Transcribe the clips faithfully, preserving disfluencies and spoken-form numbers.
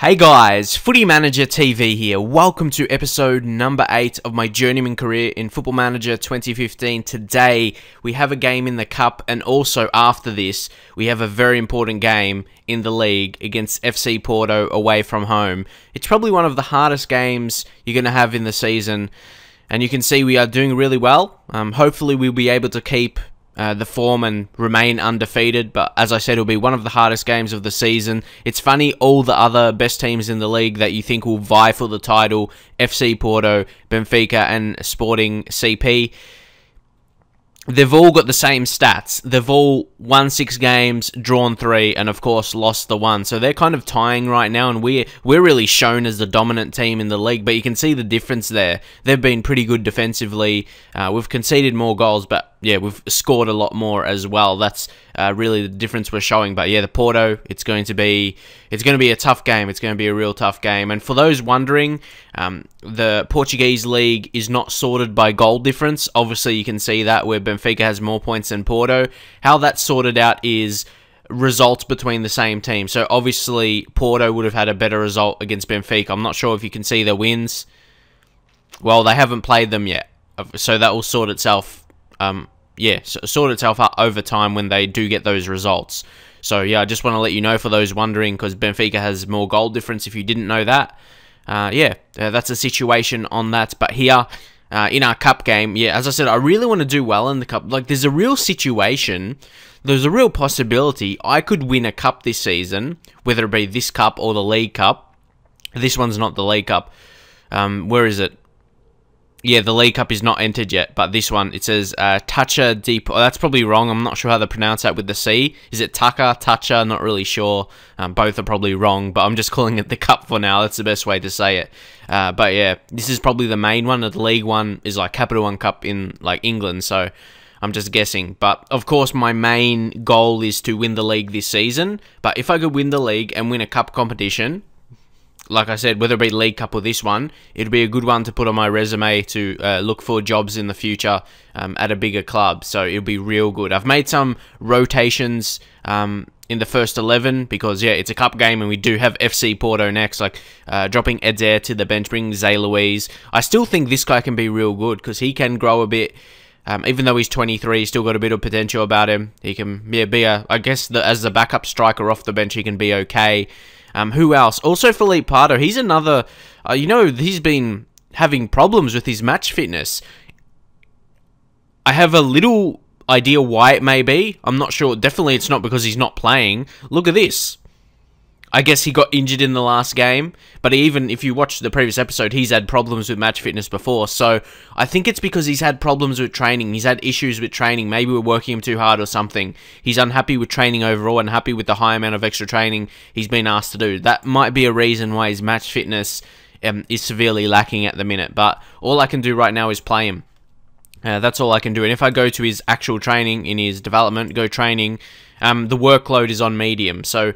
Hey guys, Footy Manager T V here. Welcome to episode number eight of my journeyman career in Football Manager twenty fifteen. Today, we have a game in the Cup, and also after this, we have a very important game in the league against F C Porto away from home. It's probably one of the hardest games you're going to have in the season, and you can see we are doing really well. Um, hopefully, we'll be able to keep Uh, the form and remain undefeated, but as I said, it'll be one of the hardest games of the season. It's funny, all the other best teams in the league that you think will vie for the title, F C Porto, Benfica and Sporting C P, they've all got the same stats. They've all won six games, drawn three, and of course lost the one. So they're kind of tying right now, and we're, we're really shown as the dominant team in the league, but you can see the difference there. They've been pretty good defensively. Uh, we've conceded more goals, but yeah, we've scored a lot more as well. That's uh, really the difference we're showing. But yeah, the Porto, it's going to be it's going to be a tough game. It's going to be a real tough game. And for those wondering, um, the Portuguese league is not sorted by goal difference. Obviously, you can see that where Benfica has more points than Porto. How that's sorted out is results between the same team. So obviously, Porto would have had a better result against Benfica. I'm not sure if you can see their wins. Well, they haven't played them yet, so that will sort itself. Um, yeah, so sort itself out over time when they do get those results. So yeah, I just want to let you know for those wondering, because Benfica has more goal difference if you didn't know that. Uh, yeah, uh, that's the situation on that. But here, uh, in our cup game, yeah, as I said, I really want to do well in the cup. Like, there's a real situation, there's a real possibility I could win a cup this season, whether it be this cup or the League Cup. This one's not the League Cup. Um, where is it? Yeah, the League Cup is not entered yet, but this one, it says uh, Taça de Porto. That's probably wrong. I'm not sure how they pronounce that with the C. Is it Taka, Taça? Not really sure. Um, both are probably wrong, but I'm just calling it the Cup for now. That's the best way to say it. Uh, but yeah, this is probably the main one. The League one is like Capital One Cup in like England, so I'm just guessing. But of course, my main goal is to win the League this season. But if I could win the League and win a Cup competition, like I said, whether it be League Cup or this one, it'd be a good one to put on my resume to uh, look for jobs in the future um, at a bigger club. So it'll be real good. I've made some rotations um, in the first eleven because, yeah, it's a cup game and we do have F C Porto next. Like uh, dropping Eder to the bench, bringing Zé Luiz. I still think this guy can be real good because he can grow a bit. Um, even though he's twenty-three, he's still got a bit of potential about him. He can yeah, be a, I guess, the, as the backup striker off the bench, he can be okay. Um, who else? Also, Felipe Pardo. He's another, uh, you know, he's been having problems with his match fitness. I have a little idea why it may be. I'm not sure. Definitely, it's not because he's not playing. Look at this. I guess he got injured in the last game, but even if you watch the previous episode, he's had problems with match fitness before, so I think it's because he's had problems with training. He's had issues with training. Maybe we're working him too hard or something. He's unhappy with training overall, unhappy with the high amount of extra training he's been asked to do. That might be a reason why his match fitness um, is severely lacking at the minute, but all I can do right now is play him. Uh, that's all I can do. And if I go to his actual training, in his development, go training, um, the workload is on medium, so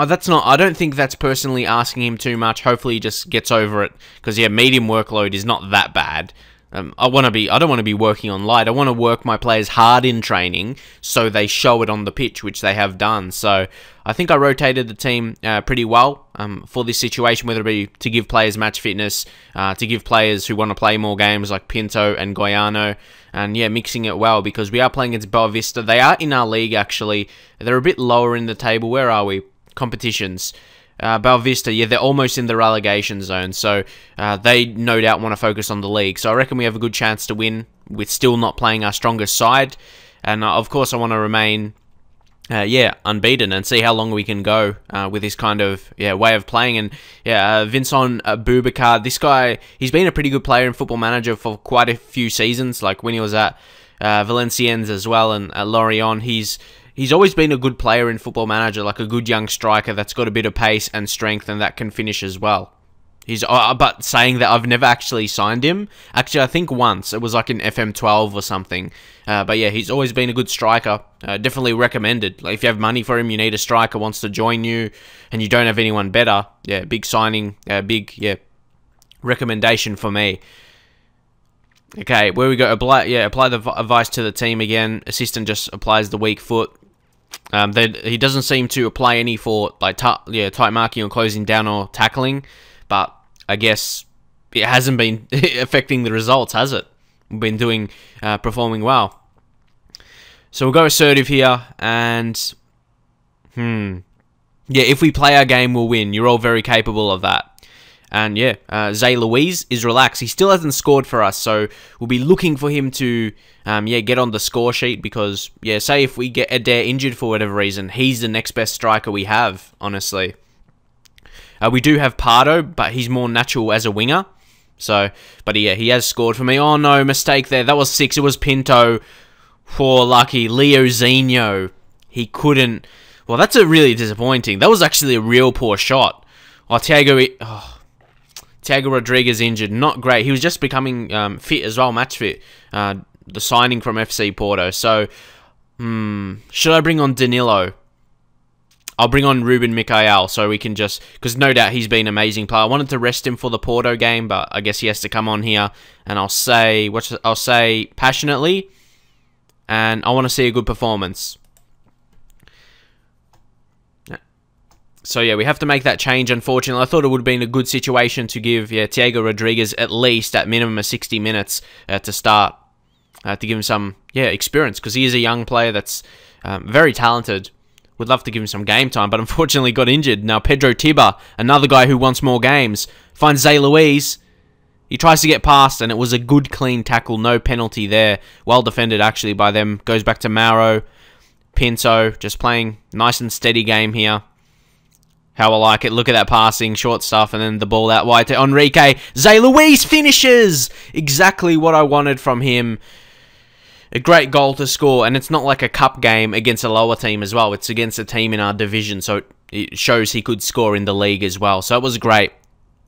Oh, that's not, I don't think that's personally asking him too much. Hopefully he just gets over it, because yeah, medium workload is not that bad. Um, I want to be, I don't want to be working on light. I want to work my players hard in training so they show it on the pitch, which they have done. So I think I rotated the team uh, pretty well um, for this situation, whether it be to give players match fitness, uh, to give players who want to play more games like Pinto and Goiano, and yeah, mixing it well, because we are playing against Boa Vista. They are in our league, actually. They're a bit lower in the table. Where are we? Competitions. Uh, Boa Vista, yeah, they're almost in the relegation zone, so uh, they no doubt want to focus on the league. So I reckon we have a good chance to win with still not playing our strongest side. And uh, of course, I want to remain, uh, yeah, unbeaten and see how long we can go uh, with this kind of yeah way of playing. And yeah, uh, Vincent Boubacar, this guy, he's been a pretty good player in Football Manager for quite a few seasons, like when he was at uh, Valenciennes as well, and at Lorient. He's He's always been a good player in Football Manager, like a good young striker that's got a bit of pace and strength and that can finish as well. He's, uh, but saying that, I've never actually signed him. Actually, I think once. It was like an F M twelve or something. Uh, but yeah, he's always been a good striker. Uh, definitely recommended. Like, if you have money for him, you need a striker, wants to join you, and you don't have anyone better. Yeah, big signing. Uh, big, yeah, recommendation for me. Okay, where we go. Apply, yeah, apply the advice to the team again. Assistant just applies the weak foot. Um, they, he doesn't seem to apply any for like ta yeah tight marking or closing down or tackling, but I guess it hasn't been affecting the results, has it? We've been doing uh, performing well. So we'll go assertive here, and hmm, yeah, if we play our game, we'll win. You're all very capable of that. And yeah, uh, Zay Louise is relaxed. He still hasn't scored for us, so we'll be looking for him to, um, yeah, get on the score sheet because, yeah, say if we get Adair injured for whatever reason, he's the next best striker we have, honestly. Uh, we do have Pardo, but he's more natural as a winger. So, but yeah, he has scored for me. Oh no, mistake there. That was six. It was Pinto. Poor lucky Leo Zinho. He couldn't. Well, that's a really disappointing. That was actually a real poor shot. Oh, Tiago. Oh. Thiago Rodriguez injured, not great. He was just becoming um, fit as well, match fit. Uh, the signing from F C Porto. So, hmm, should I bring on Danilo? I'll bring on Ruben Mikael so we can just, because no doubt he's been an amazing player. I wanted to rest him for the Porto game, but I guess he has to come on here. And I'll say, what's, I'll say passionately, and I want to see a good performance. So, yeah, we have to make that change, unfortunately. I thought it would have been a good situation to give yeah, Thiago Rodriguez at least, at minimum, of sixty minutes uh, to start. Uh, to give him some yeah experience, because he is a young player that's um, very talented. Would love to give him some game time, but unfortunately got injured. Now, Pedro Tiba, another guy who wants more games, finds Zay Louise. He tries to get past, and it was a good, clean tackle. No penalty there. Well defended, actually, by them. Goes back to Mauro. Pinto, just playing nice and steady game here. How I like it. Look at that passing, short stuff, and then the ball out wide to Enrique. Zay Louise finishes! Exactly what I wanted from him. A great goal to score, and it's not like a cup game against a lower team as well. It's against a team in our division, so it shows he could score in the league as well. So it was great.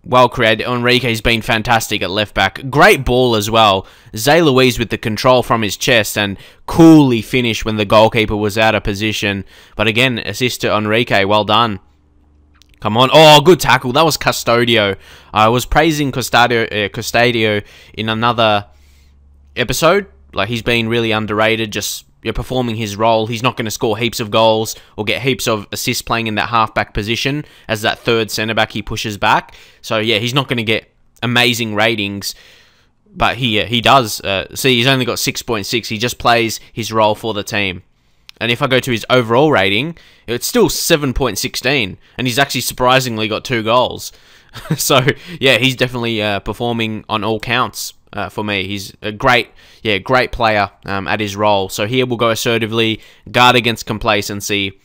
Well created. Enrique's been fantastic at left-back. Great ball as well. Zay Louise with the control from his chest and coolly finished when the goalkeeper was out of position. But again, assist to Enrique. Well done. Come on. Oh, good tackle. That was Custodio. I was praising Custodio, uh, Custodio in another episode. Like, he's been really underrated, just you know, performing his role. He's not going to score heaps of goals or get heaps of assists playing in that halfback position as that third centre-back he pushes back. So, yeah, he's not going to get amazing ratings. But he, uh, he does. Uh, see, he's only got six point six. He just plays his role for the team. And if I go to his overall rating, it's still seven point one six. And he's actually surprisingly got two goals. So, yeah, he's definitely uh, performing on all counts uh, for me. He's a great, yeah, great player um, at his role. So here we'll go assertively, guard against complacency.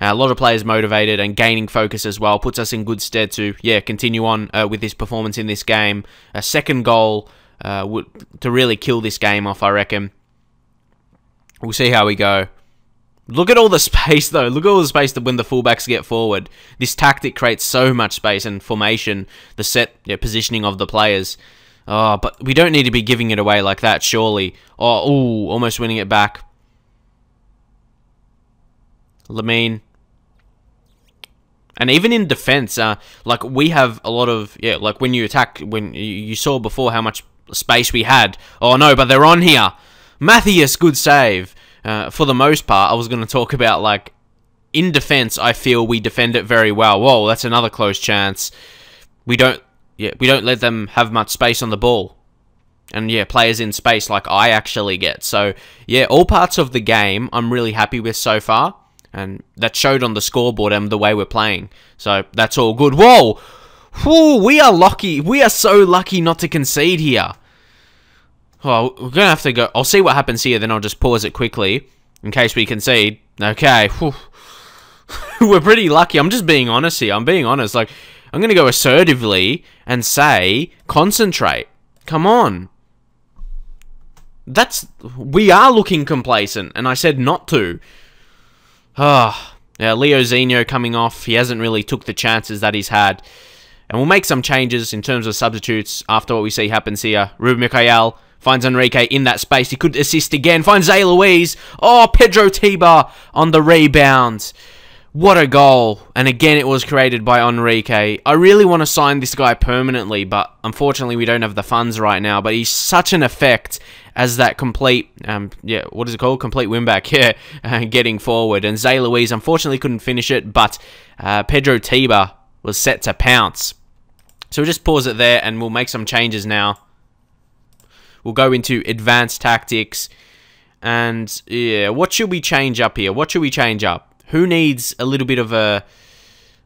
Uh, a lot of players motivated and gaining focus as well. Puts us in good stead to, yeah, continue on uh, with his performance in this game. A second goal uh, would, to really kill this game off, I reckon. We'll see how we go. Look at all the space, though. Look at all the space that when the fullbacks get forward. This tactic creates so much space and formation, the set yeah, positioning of the players. Oh, but we don't need to be giving it away like that, surely. Oh, ooh, almost winning it back. Lamine. And even in defense, uh, like we have a lot of, yeah, like when you attack, when you saw before how much space we had. Oh, no, but they're on here. Matthias, good save. Uh, for the most part, I was going to talk about, like, in defense, I feel we defend it very well. Whoa, that's another close chance. We don't yeah, we don't let them have much space on the ball. And, yeah, players in space like I actually get. So, yeah, all parts of the game I'm really happy with so far. And that showed on the scoreboard and the way we're playing. So, that's all good. Whoa! Whoa, we are lucky. We are so lucky not to concede here. Well, we're going to have to go. I'll see what happens here, then I'll just pause it quickly in case we concede. Okay. We're pretty lucky. I'm just being honest here. I'm being honest. Like, I'm going to go assertively and say, concentrate. Come on. That's... We are looking complacent, and I said not to. Ah. Yeah, Leo Zinho coming off. He hasn't really took the chances that he's had. And we'll make some changes in terms of substitutes after what we see happens here. Ruben Mikael finds Enrique in that space. He could assist again. Finds Zay Louise. Oh, Pedro Tiba on the rebound. What a goal. And again, it was created by Enrique. I really want to sign this guy permanently, but unfortunately we don't have the funds right now. But he's such an effect as that complete, um, yeah, what is it called? Complete win-back, yeah, uh, getting forward. And Zé Luis unfortunately couldn't finish it, but uh, Pedro Tiba was set to pounce. So we'll just pause it there and we'll make some changes now. We'll go into advanced tactics. And yeah, what should we change up here? What should we change up? Who needs a little bit of a,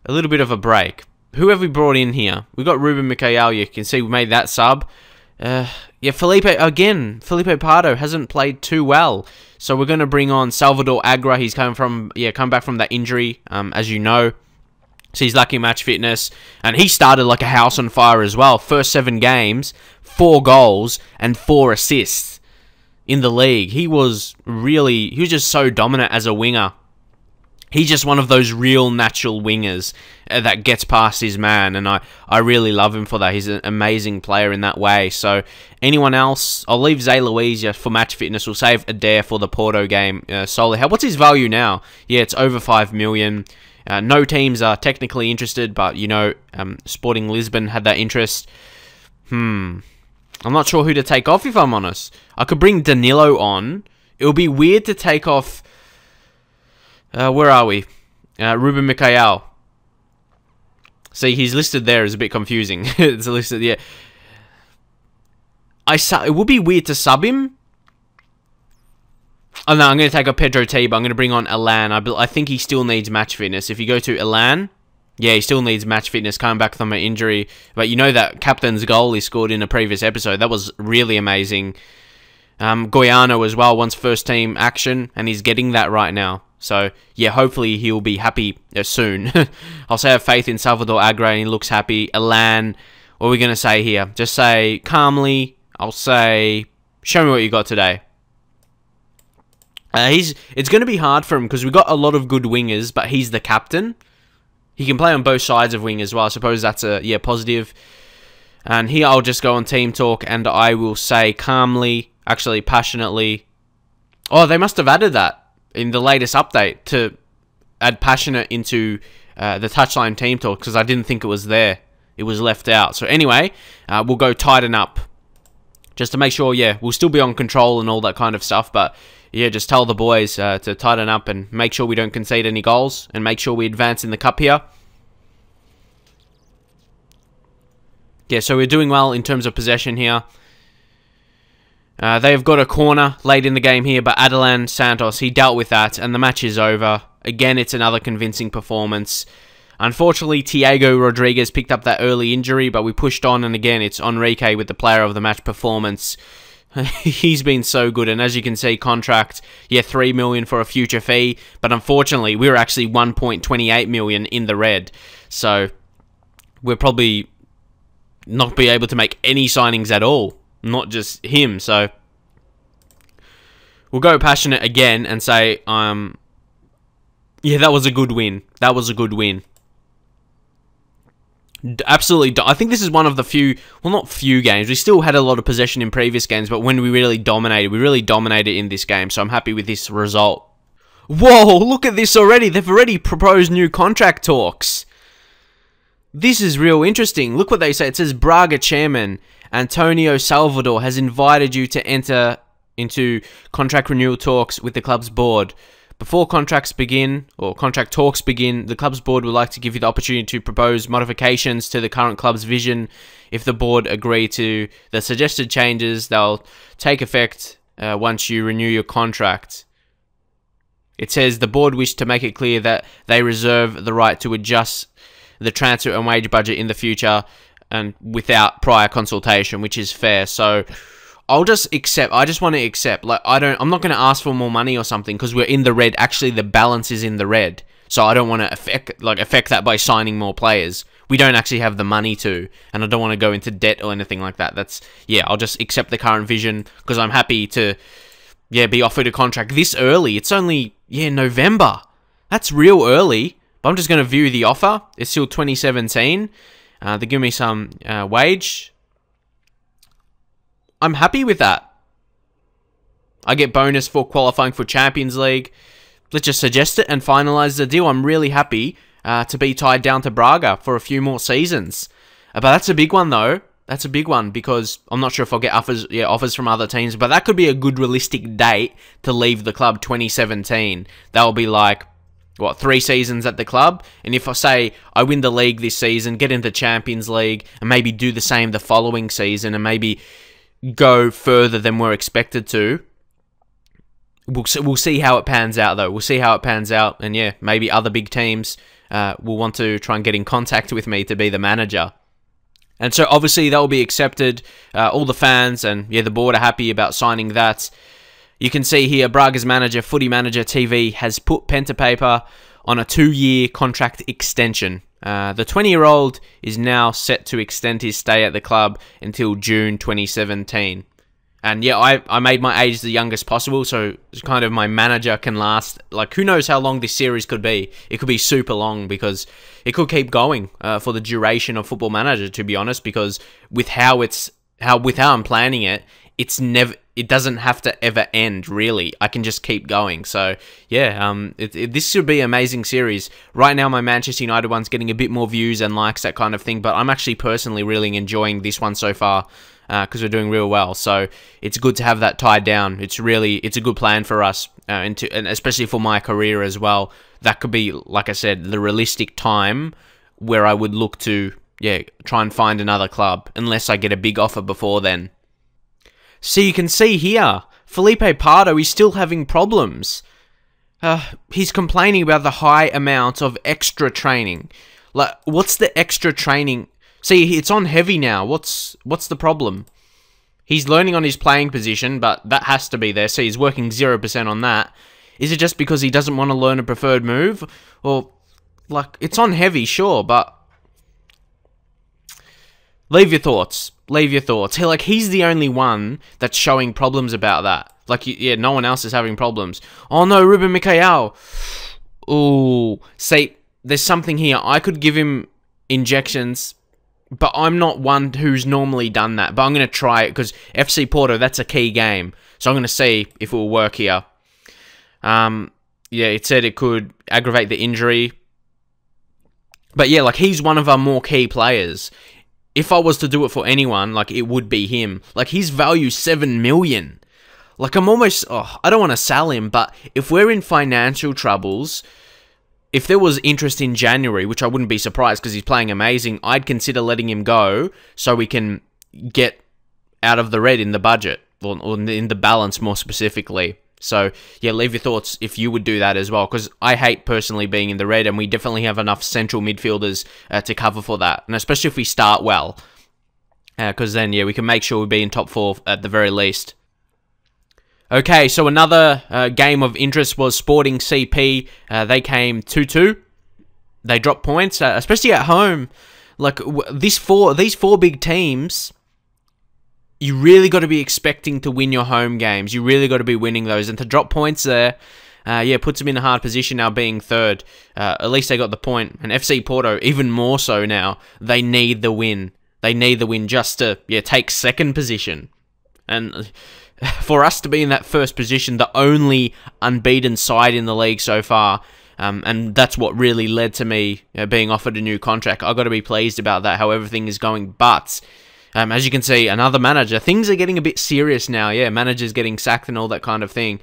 a little bit of a break? Who have we brought in here? We got Ruben Miguel. You can see we made that sub. Uh, yeah, Felipe again. Felipe Pardo hasn't played too well, so we're going to bring on Salvador Agra. He's coming from yeah, come back from that injury, um, as you know. So he's lacking match fitness, and he started like a house on fire as well. First seven games, four goals and four assists in the league. He was really he was just so dominant as a winger. He's just one of those real natural wingers that gets past his man, and I, I really love him for that. He's an amazing player in that way. So, anyone else? I'll leave Zé Luis for match fitness. We'll save Adair for the Porto game uh, solely. What's his value now? Yeah, it's over five million. Uh, no teams are technically interested, but, you know, um, Sporting Lisbon had that interest. Hmm. I'm not sure who to take off, if I'm honest. I could bring Danilo on. It would be weird to take off... Uh, where are we? Uh, Ruben Miguel. See, he's listed there is a bit confusing. It's listed, yeah. I su it would be weird to sub him. Oh, no, I'm going to take a Pedro Tiba. I'm going to bring on Alan. I, I think he still needs match fitness. If you go to Alan, yeah, he still needs match fitness, coming back from an injury. But you know that captain's goal he scored in a previous episode. That was really amazing. Um, Goiano as well wants first team action, and he's getting that right now. So, yeah, hopefully he'll be happy soon. I'll say I have faith in Salvador Agra, and he looks happy. Alan, what are we going to say here? Just say, calmly, I'll say, show me what you got today. Uh, he's It's going to be hard for him, because we got a lot of good wingers, but he's the captain. He can play on both sides of wing as well. I suppose that's a, yeah, positive. And here I'll just go on team talk, and I will say calmly, actually passionately. Oh, they must have added that in the latest update to add passionate into uh, the touchline team talk, because I didn't think it was there. It was left out. So anyway, uh, we'll go tighten up just to make sure, yeah, we'll still be on control and all that kind of stuff, but yeah, just tell the boys uh, to tighten up and make sure we don't concede any goals and make sure we advance in the cup here. Yeah, so we're doing well in terms of possession here. Uh, they've got a corner late in the game here, but Adelan Santos, he dealt with that, and the match is over. Again, it's another convincing performance. Unfortunately, Thiago Rodriguez picked up that early injury, but we pushed on, and again, it's Enrique with the player of the match performance. He's been so good, and as you can see, contract, yeah, three million dollars for a future fee, but unfortunately, we were actually one point two eight million dollars in the red, so we'll probably not be able to make any signings at all. Not just him, so we'll go passionate again and say, um, yeah, that was a good win. That was a good win. D absolutely, I think this is one of the few, well, not few games. We still had a lot of possession in previous games, but when we really dominated, we really dominated in this game. So I'm happy with this result. Whoa! Look at this already. They've already proposed new contract talks. This is real interesting. Look what they say. It says Braga chairman Antonio Salvador has invited you to enter into contract renewal talks with the club's board. Before contracts begin, or contract talks begin, the club's board would like to give you the opportunity to propose modifications to the current club's vision. If the board agree to the suggested changes, they'll take effect uh, once you renew your contract. It says the board wished to make it clear that they reserve the right to adjust the transfer and wage budget in the future and without prior consultation, which is fair. So I'll just accept. I just want to accept. Like, I don't, I'm not going to ask for more money or something, because we're in the red. Actually, the balance is in the red. So I don't want to affect, like, affect that by signing more players. We don't actually have the money to, and I don't want to go into debt or anything like that. That's, yeah, I'll just accept the current vision, because I'm happy to, yeah, be offered a contract this early. It's only, yeah, November. That's real early. But I'm just going to view the offer. It's still twenty seventeen. Uh, they give me some uh, wage. I'm happy with that. I get bonus for qualifying for Champions League. let's just suggest it and finalise the deal. I'm really happy uh, to be tied down to Braga for a few more seasons. Uh, but that's a big one, though. That's a big one, because I'm not sure if I'll get offers, yeah, offers from other teams, but that could be a good realistic date to leave the club, twenty seventeen. That'll be like, what, three seasons at the club? And if I say I win the league this season, get into Champions League, and maybe do the same the following season, and maybe go further than we're expected to, we'll see, we'll see how it pans out, though. We'll see how it pans out, and yeah, maybe other big teams uh, will want to try and get in contact with me to be the manager. And so, obviously, that will be accepted. Uh, all the fans and, yeah, the board are happy about signing that. You can see here, Braga's manager, Footy Manager T V, has put pen to paper on a two-year contract extension. Uh, the twenty-year-old is now set to extend his stay at the club until June twenty seventeen. And, yeah, I, I made my age the youngest possible, so it's kind of my manager can last. Like, who knows how long this series could be. It could be super long, because it could keep going uh, for the duration of Football Manager, to be honest, because with how it's how with how I'm planning it, it's never it doesn't have to ever end, really. I can just keep going. So, yeah, um, it, it, this should be an amazing series. Right now, my Manchester United one's getting a bit more views and likes, that kind of thing, but I'm actually personally really enjoying this one so far, because uh, we're doing real well, so it's good to have that tied down. It's really, it's a good plan for us, uh, and, to, and especially for my career as well. That could be, like I said, the realistic time where I would look to, yeah, try and find another club, unless I get a big offer before then. So you can see here, Felipe Pardo is still having problems. Uh, he's complaining about the high amount of extra training. Like, what's the extra training? See, it's on heavy now. What's what's the problem? He's learning on his playing position, but that has to be there. So he's working zero percent on that. Is it just because he doesn't want to learn a preferred move? Or, like, it's on heavy, sure, but... Leave your thoughts. Leave your thoughts. Like, he's the only one that's showing problems about that. Like, yeah, no one else is having problems. Oh, no, Ruben Mikael. Ooh. See, there's something here. I could give him injections... But I'm not one who's normally done that. But I'm going to try it, because F C Porto, that's a key game. So I'm going to see if it will work here. Um, yeah, it said it could aggravate the injury. But yeah, like, he's one of our more key players. If I was to do it for anyone, like, it would be him. Like, his value's seven million. Like, I'm almost... Oh, I don't want to sell him, but if we're in financial troubles... If there was interest in January, which I wouldn't be surprised because he's playing amazing, I'd consider letting him go so we can get out of the red in the budget, or, or in the balance more specifically. So, yeah, leave your thoughts if you would do that as well, because I hate personally being in the red, and we definitely have enough central midfielders uh, to cover for that, and especially if we start well, because uh, then, yeah, we can make sure we be in top four at the very least. Okay, so another uh, game of interest was Sporting C P. Uh, they came two two. They dropped points, uh, especially at home. Like, w this four, these four big teams, you really got to be expecting to win your home games. You really got to be winning those. And to drop points there, uh, yeah, puts them in a hard position now being third. Uh, at least they got the point. And F C Porto, even more so now, they need the win. They need the win just to, yeah, take second position. And... For us to be in that first position, the only unbeaten side in the league so far, um, and that's what really led to me you know, being offered a new contract. I've got to be pleased about that, how everything is going. But, um, as you can see, another manager. Things are getting a bit serious now. Yeah, managers getting sacked and all that kind of thing.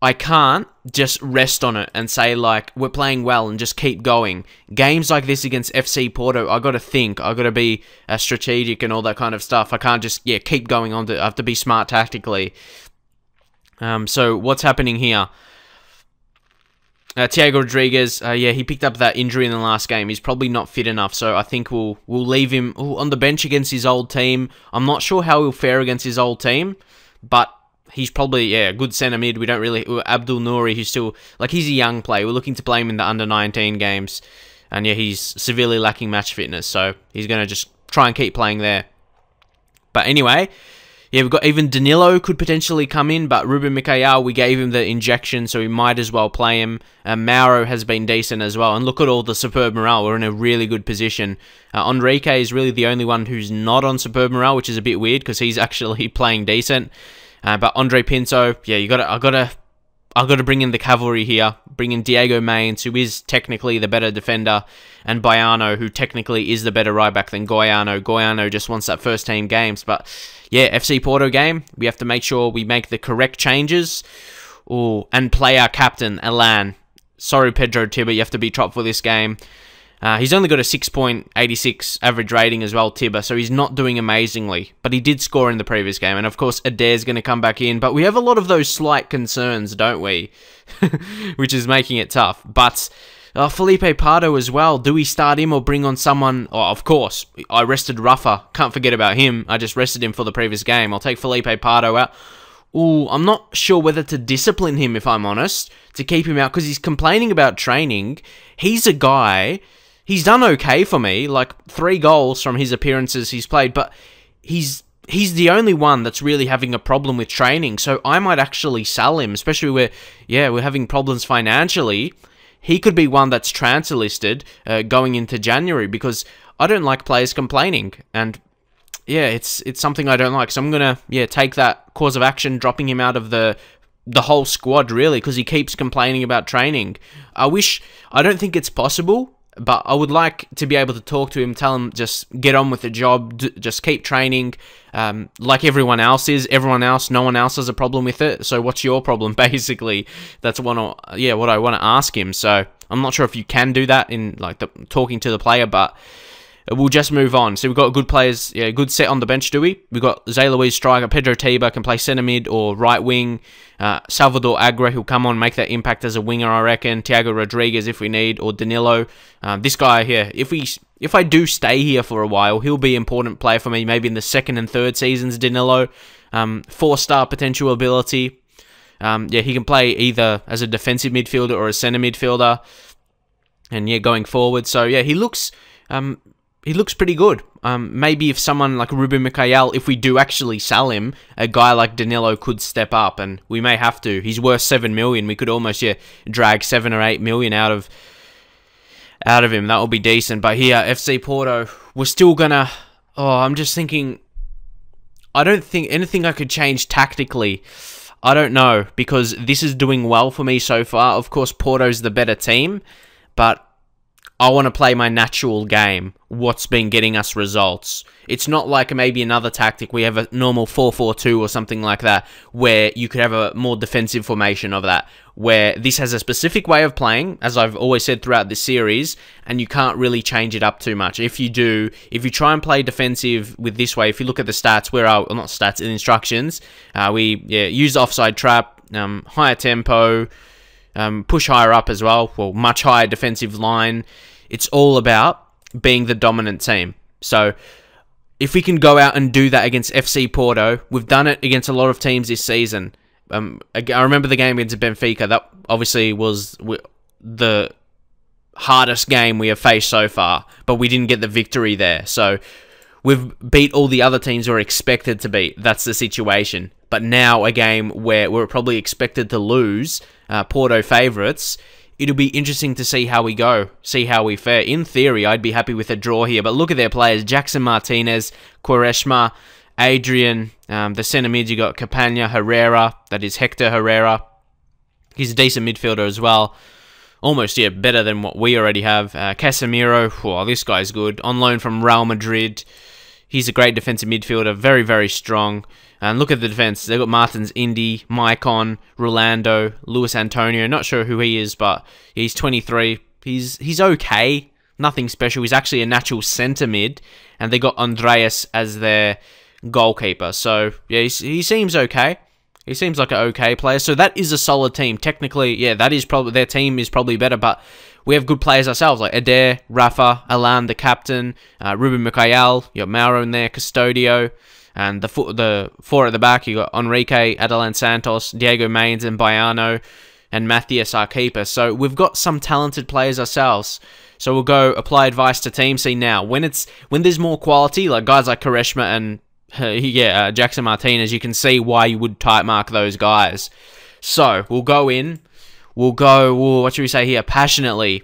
I can't just rest on it and say, like, we're playing well and just keep going. Games like this against F C Porto, I've got to think. I've got to be uh, strategic and all that kind of stuff. I can't just, yeah, keep going on. To, I have to be smart tactically. Um, so, what's happening here? Uh, Thiago Rodriguez, uh, yeah, he picked up that injury in the last game. He's probably not fit enough, so I think we'll, we'll leave him ooh, on the bench against his old team. I'm not sure how he'll fare against his old team, but... He's probably, yeah, a good centre mid. We don't really... Abdul Nouri, who's still... Like, he's a young player. We're looking to play him in the under nineteen games. And, yeah, he's severely lacking match fitness. So, he's going to just try and keep playing there. But, anyway... Yeah, we've got even Danilo could potentially come in, but Ruben Mikael, we gave him the injection, so we might as well play him. Uh, Mauro has been decent as well, and look at all the superb morale. We're in a really good position. Uh, Enrique is really the only one who's not on superb morale, which is a bit weird because he's actually playing decent. Uh, but Andre Pinto, yeah, you got to, I got to I've got to bring in the cavalry here, bring in Diego Mains, who is technically the better defender, and Baiano, who technically is the better right back than Goiano. Goiano just wants that first team games, but yeah, F C Porto game, we have to make sure we make the correct changes. Ooh, and play our captain, Alan. Sorry, Pedro Tiba, you have to be top for this game. Uh, he's only got a six point eight six average rating as well, Tiba, so he's not doing amazingly. But he did score in the previous game, and of course Adair's going to come back in. But we have a lot of those slight concerns, don't we? Which is making it tough. But uh, Felipe Pardo as well, do we start him or bring on someone? Oh, of course, I rested Rafa. Can't forget about him. I just rested him for the previous game. I'll take Felipe Pardo out. Ooh, I'm not sure whether to discipline him, if I'm honest, to keep him out, because he's complaining about training. He's a guy, he's done okay for me, like three goals from his appearances he's played, but he's he's the only one that's really having a problem with training, so I might actually sell him, especially where, yeah, we're having problems financially. He could be one that's transfer listed uh, going into January, because I don't like players complaining, and yeah, it's it's something I don't like. So I'm going to, yeah, take that course of action, dropping him out of the the whole squad, really, because he keeps complaining about training. I wish, I don't think it's possible, but I would like to be able to talk to him, tell him just get on with the job, d just keep training um, like everyone else is. Everyone else, no one else has a problem with it. So what's your problem, basically? That's one, or, yeah, what I want to ask him. So I'm not sure if you can do that in like the, talking to the player, but we'll just move on. So we've got good players, yeah, good set on the bench, do we? We've got Zé Luís striker, Pedro Tiba can play centre mid or right wing. Uh, Salvador Agra, who'll come on, make that impact as a winger, I reckon. Thiago Rodriguez if we need, or Danilo. Um, this guy here, if we, if I do stay here for a while, he'll be an important player for me, maybe in the second and third seasons, Danilo. Um, four-star potential ability. Um, yeah, he can play either as a defensive midfielder or a centre midfielder. And yeah, going forward. So yeah, he looks... Um, He looks pretty good. Um, maybe if someone like Ruben Mikael, if we do actually sell him, a guy like Danilo could step up, and we may have to. He's worth seven million. We could almost yeah drag seven or eight million out of out of him. That would be decent. But here, F C Porto, we're still gonna. Oh, I'm just thinking. I don't think anything I could change tactically. I don't know, because this is doing well for me so far. Of course, Porto's the better team, but I want to play my natural game, what's been getting us results. It's not like maybe another tactic, we have a normal four four two or something like that, where you could have a more defensive formation of that, where this has a specific way of playing, as I've always said throughout this series, and you can't really change it up too much. If you do, if you try and play defensive with this way, if you look at the stats, where are, well, not stats, in instructions, uh, we yeah, use offside trap, um, higher tempo, Um, push higher up as well, well, much higher defensive line. It's all about being the dominant team. So if we can go out and do that against F C Porto, we've done it against a lot of teams this season. Um, I remember the game against Benfica. That obviously was the hardest game we have faced so far, but we didn't get the victory there. So we've beat all the other teams we're expected to beat. That's the situation. But now a game where we're probably expected to lose, uh, Porto favourites, it'll be interesting to see how we go, see how we fare. In theory, I'd be happy with a draw here, but look at their players. Jackson Martinez, Quaresma, Adrian, um, the centre mid, you got Capagna, Herrera, that is Hector Herrera. He's a decent midfielder as well. Almost, yeah, better than what we already have. Uh, Casemiro, wow, this guy's good. On loan from Real Madrid. He's a great defensive midfielder, very, very strong. And look at the defense. They've got Martins, Indy, Maicon, Rolando, Luis Antonio. Not sure who he is, but he's twenty-three. He's he's okay. Nothing special. He's actually a natural centre mid. And they got Andreas as their goalkeeper. So, yeah, he, he seems okay. He seems like an okay player. So that is a solid team. Technically, yeah, that is probably their team is probably better, but we have good players ourselves, like Adair, Rafa, Alan, the captain, uh, Ruben Mikael, you got Mauro in there, Custodio, and the, fo the four at the back, you got Enrique, Adelan Santos, Diego Mains, and Baiano, and Matthias, our keeper. So we've got some talented players ourselves. So we'll go apply advice to team. See now, when it's when there's more quality, like guys like Quaresma and Uh, yeah, uh, Jackson Martinez, you can see why you would type mark those guys. So, we'll go in. We'll go, ooh, what should we say here? Passionately.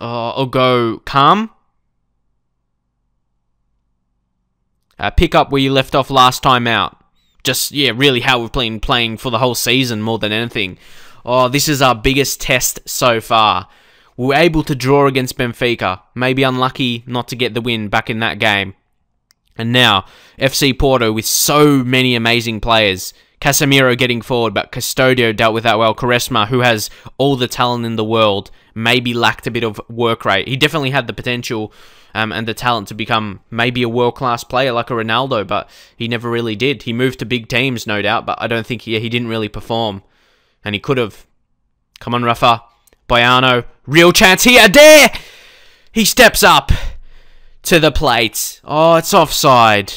Uh, I'll go calm. Uh, pick up where you left off last time out. just, yeah, really how we've been playing for the whole season more than anything. Oh, this is our biggest test so far. We were able to draw against Benfica. Maybe unlucky not to get the win back in that game. And now, F C Porto with so many amazing players. Casemiro getting forward, but Custodio dealt with that well. Quaresma, who has all the talent in the world, maybe lacked a bit of work rate. He definitely had the potential um, and the talent to become maybe a world-class player like a Ronaldo, but he never really did. He moved to big teams, no doubt, but I don't think he, he didn't really perform. And he could have. Come on, Rafa. Baiano. Real chance here. There! He steps up to the plate. Oh, it's offside.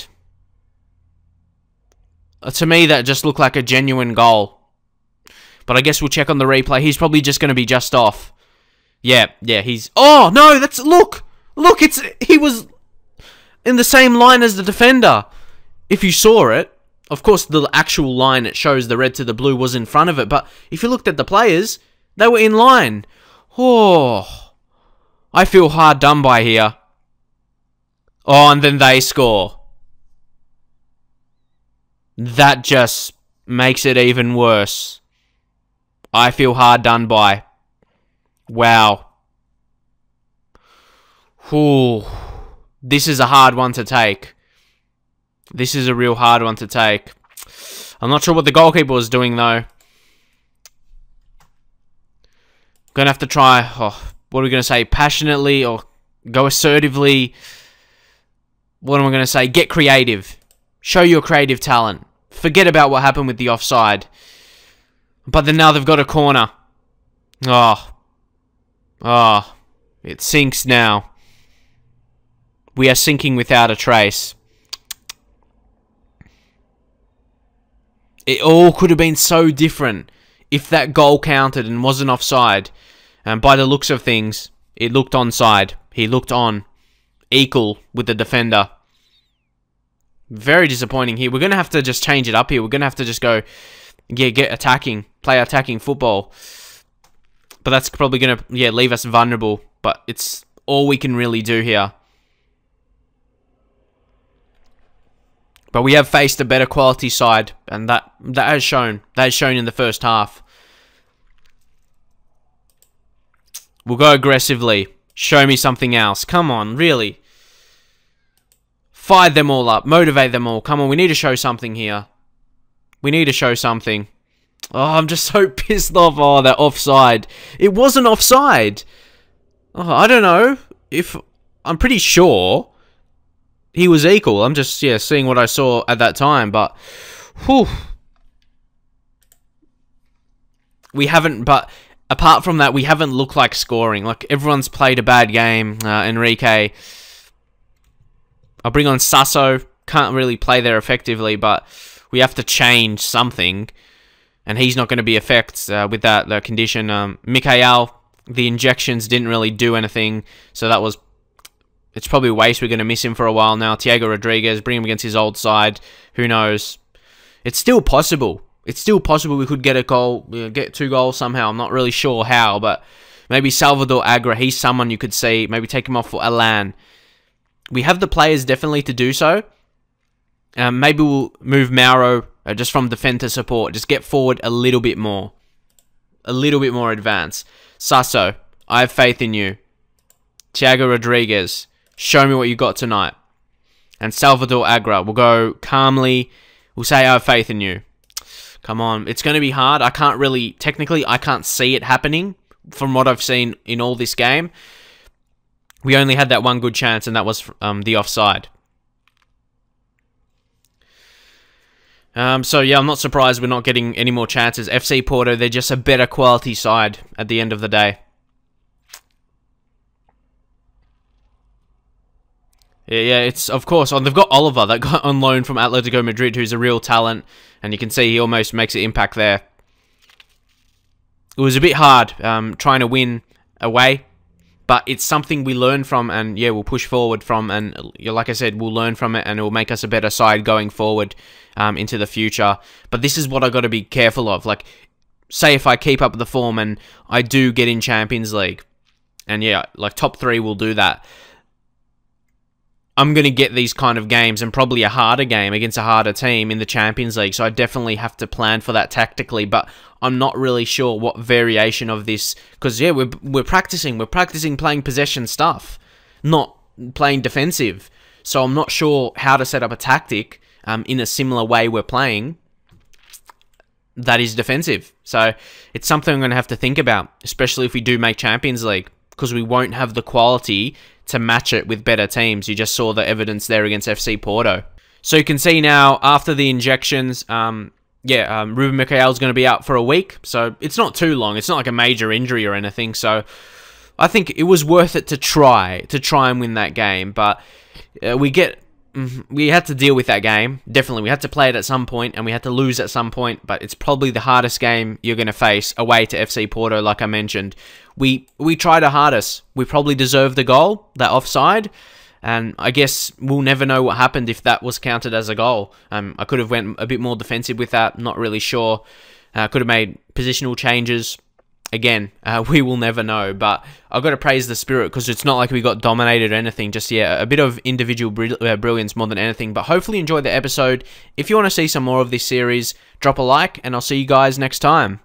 To me, that just looked like a genuine goal. But I guess we'll check on the replay. He's probably just going to be just off. Yeah, yeah, he's... Oh, no, that's... Look! Look, it's... He was in the same line as the defender. If you saw it. Of course, the actual line it shows, the red to the blue, was in front of it. But if you looked at the players, they were in line. Oh. I feel hard done by here. Oh, and then they score. That just makes it even worse. I feel hard done by. Wow. Ooh. This is a hard one to take. This is a real hard one to take. I'm not sure what the goalkeeper was doing, though. Gonna have to try... Oh, what are we gonna say? Passionately or go assertively? What am I gonna say? Get creative. Show your creative talent. Forget about what happened with the offside. But then now they've got a corner. Oh. Oh. It sinks now. We are sinking without a trace. It all could have been so different if that goal counted and wasn't offside. And by the looks of things, it looked onside. He looked on. Equal with the defender. Very disappointing here. We're going to have to just change it up here. We're going to have to just go, yeah, get attacking. Play attacking football. But that's probably going to, yeah, leave us vulnerable. But it's all we can really do here. But we have faced a better quality side. And that, that has shown. That has shown in the first half. We'll go aggressively. Show me something else. Come on, really. Fire them all up. Motivate them all. Come on, we need to show something here. We need to show something. Oh, I'm just so pissed off. Oh, that offside. It wasn't offside. Oh, I don't know. If I'm pretty sure he was equal. I'm just, yeah, seeing what I saw at that time. But, whew. We haven't, but... Apart from that, we haven't looked like scoring. Like, everyone's played a bad game. Uh, Enrique... I'll bring on Sasso. Can't really play there effectively, but we have to change something. And he's not going to be effects uh, with that the condition. Um, Mikael, the injections didn't really do anything. So that was... It's probably a waste. We're going to miss him for a while now. Thiago Rodriguez, bring him against his old side. Who knows? It's still possible. It's still possible we could get a goal, get two goals somehow. I'm not really sure how, but maybe Salvador Agra. He's someone you could see. Maybe take him off for Alan. We have the players definitely to do so. Um, maybe we'll move Mauro uh, just from defend to support. Just get forward a little bit more. A little bit more advanced. Sasso, I have faith in you. Thiago Rodriguez, show me what you got tonight. And Salvador Agra, we'll go calmly. We'll say I have faith in you. Come on, it's going to be hard. I can't really, technically, I can't see it happening from what I've seen in all this game. We only had that one good chance, and that was um, the offside. Um, so, yeah, I'm not surprised we're not getting any more chances. F C Porto, they're just a better quality side at the end of the day. Yeah, yeah, it's, of course, oh, they've got Oliver that got on loan from Atletico Madrid, who's a real talent, and you can see he almost makes an impact there. It was a bit hard um, trying to win away. But it's something we learn from, and yeah, we'll push forward from, and like I said, we'll learn from it, and it will make us a better side going forward um, into the future. But this is what I got to be careful of. Like, say if I keep up the form and I do get in Champions League, and yeah, like top three will do that. I'm going to get these kind of games, and probably a harder game against a harder team in the Champions League, so I definitely have to plan for that tactically, but I'm not really sure what variation of this, because, yeah, we're, we're practicing, we're practicing playing possession stuff, not playing defensive, so I'm not sure how to set up a tactic um, in a similar way we're playing that is defensive, so it's something I'm going to have to think about, especially if we do make Champions League, because we won't have the quality to match it with better teams. You just saw the evidence there against F C Porto. So you can see now, after the injections, um, yeah, um, Ruben Mikael's going to be out for a week, so it's not too long. It's not like a major injury or anything, so I think it was worth it to try, to try and win that game, but uh, we get... we had to deal with that game, definitely. We had to play it at some point, and we had to lose at some point, but it's probably the hardest game you're going to face away to F C Porto, like I mentioned. We we tried our hardest. We probably deserved the goal, that offside, and I guess we'll never know what happened if that was counted as a goal. Um, I could have went a bit more defensive with that, not really sure. I uh, could have made positional changes. Again, uh, we will never know, but I've got to praise the spirit, because it's not like we got dominated or anything. Just, yeah, a bit of individual brill uh, brilliance more than anything, but hopefully enjoy the episode. If you want to see some more of this series, drop a like, and I'll see you guys next time.